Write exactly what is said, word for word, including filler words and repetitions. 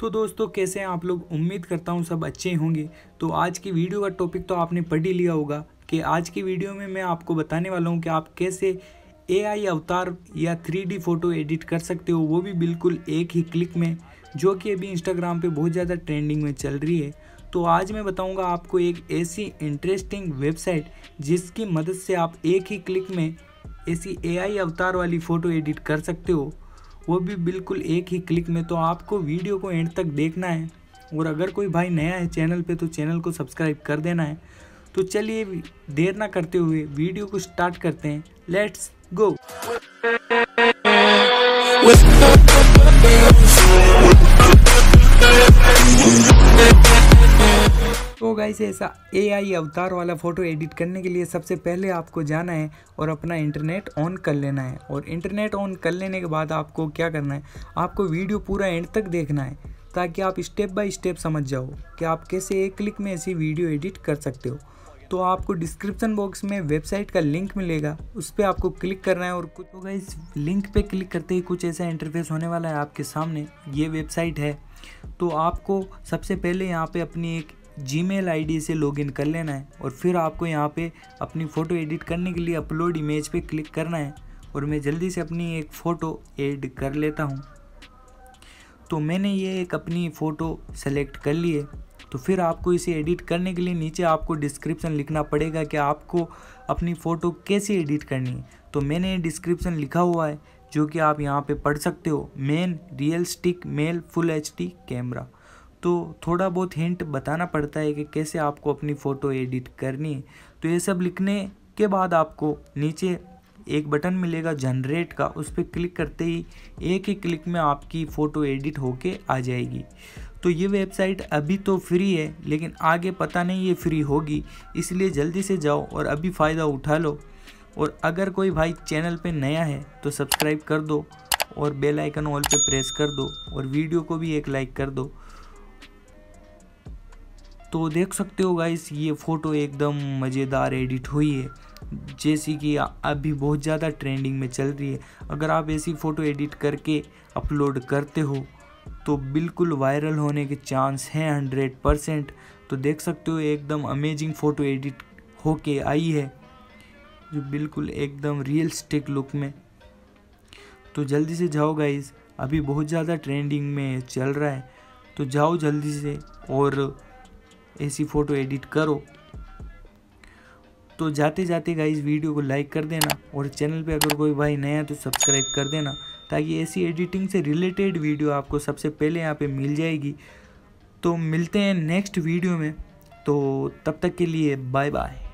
तो दोस्तों कैसे हैं आप लोग, उम्मीद करता हूँ सब अच्छे होंगे। तो आज की वीडियो का टॉपिक तो आपने पढ़ ही लिया होगा कि आज की वीडियो में मैं आपको बताने वाला हूँ कि आप कैसे एआई अवतार या थ्री डी फ़ोटो एडिट कर सकते हो, वो भी बिल्कुल एक ही क्लिक में, जो कि अभी इंस्टाग्राम पे बहुत ज़्यादा ट्रेंडिंग में चल रही है। तो आज मैं बताऊंगा आपको एक ऐसी इंटरेस्टिंग वेबसाइट जिसकी मदद से आप एक ही क्लिक में ऐसी एआई अवतार वाली फ़ोटो एडिट कर सकते हो, वो भी बिल्कुल एक ही क्लिक में। तो आपको वीडियो को एंड तक देखना है, और अगर कोई भाई नया है चैनल पर तो चैनल को सब्सक्राइब कर देना है। तो चलिए देर ना करते हुए वीडियो को स्टार्ट करते हैं, लेट्स गो। तो गाइस, ऐसा एआई अवतार वाला फ़ोटो एडिट करने के लिए सबसे पहले आपको जाना है और अपना इंटरनेट ऑन कर लेना है। और इंटरनेट ऑन कर लेने के बाद आपको क्या करना है, आपको वीडियो पूरा एंड तक देखना है ताकि आप स्टेप बाय स्टेप समझ जाओ कि आप कैसे एक क्लिक में ऐसी वीडियो एडिट कर सकते हो। तो आपको डिस्क्रिप्शन बॉक्स में वेबसाइट का लिंक मिलेगा, उस पर आपको क्लिक करना है। और कुछ तो गाइस, लिंक पे क्लिक करते ही कुछ ऐसा इंटरफेस होने वाला है आपके सामने, ये वेबसाइट है। तो आपको सबसे पहले यहाँ पे अपनी एक जीमेल आईडी से लॉगिन कर लेना है, और फिर आपको यहाँ पे अपनी फ़ोटो एडिट करने के लिए अपलोड इमेज पर क्लिक करना है। और मैं जल्दी से अपनी एक फ़ोटो एड कर लेता हूँ। तो मैंने ये एक अपनी फ़ोटो सेलेक्ट कर ली है। तो फिर आपको इसे एडिट करने के लिए नीचे आपको डिस्क्रिप्शन लिखना पड़ेगा कि आपको अपनी फ़ोटो कैसे एडिट करनी है। तो मैंने डिस्क्रिप्शन लिखा हुआ है जो कि आप यहाँ पे पढ़ सकते हो, main realistic mail full HD camera. तो थोड़ा बहुत हिंट बताना पड़ता है कि कैसे आपको अपनी फ़ोटो एडिट करनी है। तो ये सब लिखने के बाद आपको नीचे एक बटन मिलेगा जनरेट का, उस पर क्लिक करते ही एक ही क्लिक में आपकी फ़ोटो एडिट होके आ जाएगी। तो ये वेबसाइट अभी तो फ्री है, लेकिन आगे पता नहीं ये फ्री होगी, इसलिए जल्दी से जाओ और अभी फ़ायदा उठा लो। और अगर कोई भाई चैनल पे नया है तो सब्सक्राइब कर दो और बेल आइकन ऑल पे प्रेस कर दो, और वीडियो को भी एक लाइक कर दो। तो देख सकते हो गाइस, ये फ़ोटो एकदम मज़ेदार एडिट हुई है, जैसी कि अभी बहुत ज़्यादा ट्रेंडिंग में चल रही है। अगर आप ऐसी फ़ोटो एडिट करके अपलोड करते हो तो बिल्कुल वायरल होने के चांस हैं हंड्रेड परसेंट। तो देख सकते हो एकदम अमेजिंग फ़ोटो एडिट होके आई है, जो बिल्कुल एकदम रियलिस्टिक लुक में। तो जल्दी से जाओ गाइस, अभी बहुत ज़्यादा ट्रेंडिंग में चल रहा है, तो जाओ जल्दी से और ऐसी फ़ोटो एडिट करो। तो जाते जाते गाइस वीडियो को लाइक कर देना, और चैनल पे अगर कोई भाई नया है तो सब्सक्राइब कर देना ताकि ऐसी एडिटिंग से रिलेटेड वीडियो आपको सबसे पहले यहाँ पे मिल जाएगी। तो मिलते हैं नेक्स्ट वीडियो में, तो तब तक के लिए बाय बाय।